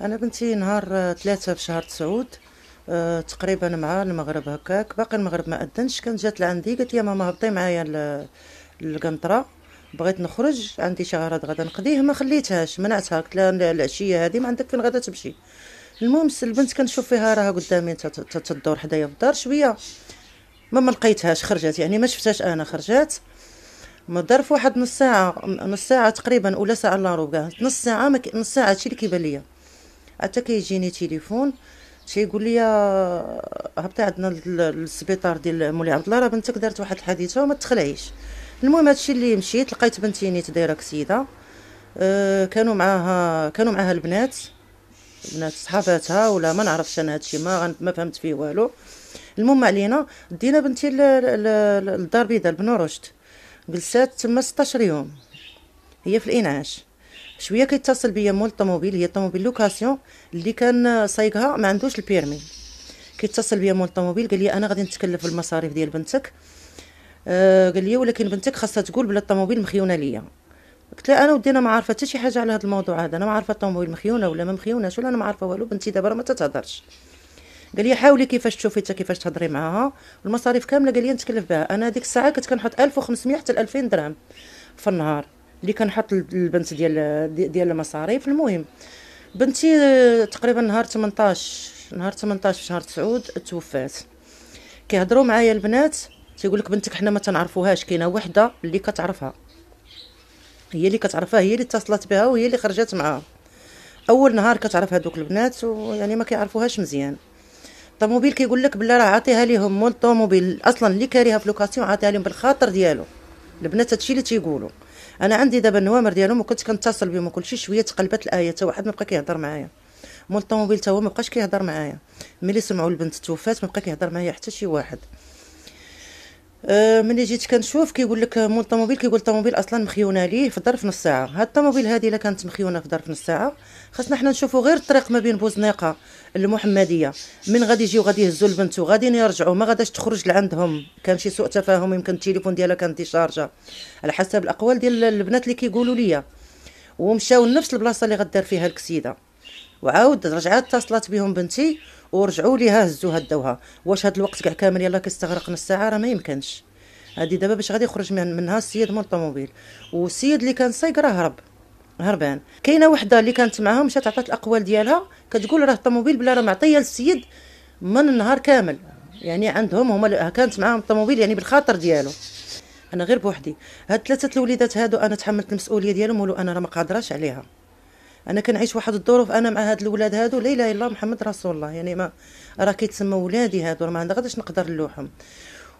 انا بنتي نهار 3 في شهر 9 تقريبا مع المغرب هكاك، باقي المغرب ما اذنش. كانت جات لعندي قالت لي ماما هبطي معايا للقنطره، بغيت نخرج عندي شي غرض غدا نقضيه. ما خليتهاش، منعتها، قلت لها العشيه هذه ما عندك فين غدا تمشي. المهم البنت كنشوف فيها راها قدامي تدور حدايا في الدار شويه، ما لقيتهاش خرجت، يعني ما شفتهاش انا. خرجات من ظرف واحد نص ساعه تقريبا ولا ساعه الا ربع، نص ساعه هادشي اللي كيبان ليا. حتى كيجيني تليفون تيقول لي هبطي عندنا للسبيطار ديال مولاي عبد الله، راه بنتك دارت واحد الحادثه وما تخلعيش. المهم هادشي اللي مشيت لقيت بنتي نيت دايره كسيده، كانوا معاها البنات صحاباتها ولا ما نعرفش انا هادشي، ما فهمت فيه والو. المهم علينا، دينا بنتي للدار البيضاء لبنو رشد، جلسات تما 16 يوم هي في الانعاش. شويه كيتصل بيا مول الطوموبيل، هي طوموبيل لوكاسيون اللي كان سايقها ما عندوش البيرمي. كيتصل بيا مول الطوموبيل قال لي انا غادي نتكلف المصاريف ديال بنتك، قال لي ولكن بنتك خاصها تقول بلا الطوموبيل مخيونه ليا. قلت له انا ودي انا ما عارفه حتى شي حاجه على هذا الموضوع هذا، انا ما عارفه الطوموبيل مخيونه ولا ما مخيوناش ولا انا ما عارفه والو، بنتي دابا ما تتهضرش. قال لي حاولي كيفاش تشوفي حتى كيفاش تهضري معاها، والمصاريف كامله قال لي نتكلف بها. انا هذيك الساعه كنت كنحط 1500 حتى 2000 درهم في النهار اللي كنحط البنت ديال المصاريف. المهم بنتي تقريبا نهار 18 في شهر 9 توفات. كيهضروا معايا البنات تيقول لك بنتك حنا ما تنعرفوهاش، كاينه وحده اللي كتعرفها، هي اللي اتصلت بها وهي اللي خرجت معاها اول نهار. كتعرف هذوك البنات ويعني ما كيعرفوهاش مزيان. الطوموبيل كيقول لك بلا راه عاطيها ليهم مول الطوموبيل اصلا اللي كاريها في لوكاسيون، عاطيها لهم بالخاطر ديالو البنات، هادشي اللي تيقولوا. انا عندي دابا النوامر ديالهم وكنت كنتصل بهم وكلشي. شويه تقلبت الايه، حتى واحد ما بقى كيهضر معايا، مول الطوموبيل تا هو ما بقاش كيهضر معايا. ملي سمعوا البنت توفات ما بقى كيهضر معايا حتى شي واحد. ملي جيت كنشوف كيقول لك مول الطوموبيل، كيقول الطوموبيل اصلا مخيونه ليه في ظرف نص ساعه. هاد الطوموبيل هذه الا كانت مخيونه في ظرف نص ساعه، خاصنا حنا نشوفوا غير الطريق ما بين بوزنيقه المحمديه، من غادي يجيو غادي يهزوا البنت وغادي يرجعوا، ما غاداش تخرج لعندهم. كان شي سوء تفاهم، يمكن التليفون ديالها كان ديشارجه على حسب الاقوال ديال البنات اللي كيقولوا ليا. ومشاو لنفس البلاصه اللي غدار فيها الكسيده، وعاود رجعات اتصلت بهم بنتي ورجعوا ليها هزوها داوها. واش هاد الوقت كاع كامل يلا كيستغرق نص ساعه؟ راه ما يمكنش. هادي دابا باش غادي يخرج منها السيد مول الطوموبيل، والسيد اللي كان سايق راه هربان. كاينه وحده اللي كانت معاهم مشات عطات الاقوال ديالها، كتقول راه الطوموبيل بلا راه معطيه للسيد من النهار كامل، يعني عندهم هما كانت معاهم الطوموبيل يعني بالخاطر ديالو. انا غير بوحدي هاد ثلاثه الوليدات هادو انا تحملت المسؤوليه ديالهم، ولو انا راه ما قادراش عليها. انا كنعيش واحد الظروف انا مع هاد الولاد هادو، لا اله الا الله محمد رسول الله، يعني ما راه كيتسمى ولادي هادو، راه ما غاديش نقدر نلوحهم.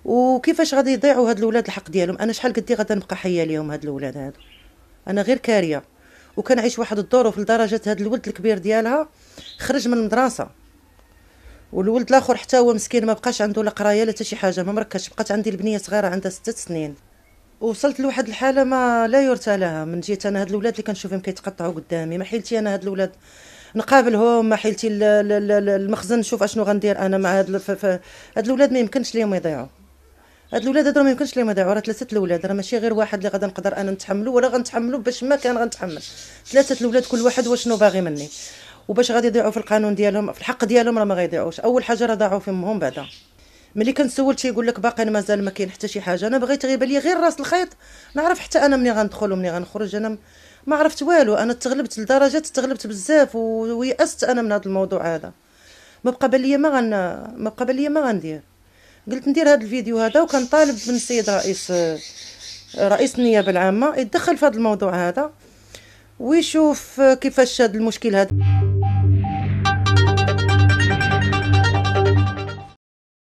وكيفاش غادي يضيعوا هاد الولاد الحق ديالهم؟ انا شحال قدي غادي نبقى حيه ليهم هاد الولاد هادو؟ انا غير كاريه وكنعيش واحد الظروف لدرجه هاد الولد الكبير ديالها خرج من المدرسه، والولد الاخر حتى هو مسكين ما بقاش عنده لا قرايه لا حتى شي حاجه، ما مركزش. بقات عندي البنيه صغيره عندها 6 سنين. وصلت لواحد الحاله ما لا يرثى لها. من جيت انا هاد الولاد اللي كنشوفهم كيتقطعوا قدامي، ما حيلتي انا هاد الولاد نقابلهم، ما حيلتي المخزن نشوف اشنو غندير انا مع هاد الولاد. ما يمكنش ليهم يضيعوا هاد الولاد هادو، ما يمكنش ليهم يضيعوا. راه 3 الولاد، راه ماشي غير واحد اللي غادي نقدر انا نتحملو ولا غنتحملو. باش ما كان غنتحمل 3 الولاد كل واحد واشنو باغي مني، وباش غادي يضيعوا في القانون ديالهم في الحق ديالهم؟ راه ما غيضيعوش. اول حاجه راه ضاعوا في امهم. بعدا ملي كنسول تيقول لك باقي مازال ما كاين حتى شي حاجه. انا بغيت غيبان لي غير راس الخيط، نعرف حتى انا مني غندخل ومني غنخرج. انا ما عرفت والو، انا تغلبت لدرجه تغلبت بزاف ويأست انا من هذا الموضوع هذا. ما بقى بالي ما غندير. قلت ندير هذا الفيديو هذا، وكنطالب من السيد رئيس النيابه العامه يتدخل في هذا الموضوع هذا ويشوف كيفاش هذا المشكل هذا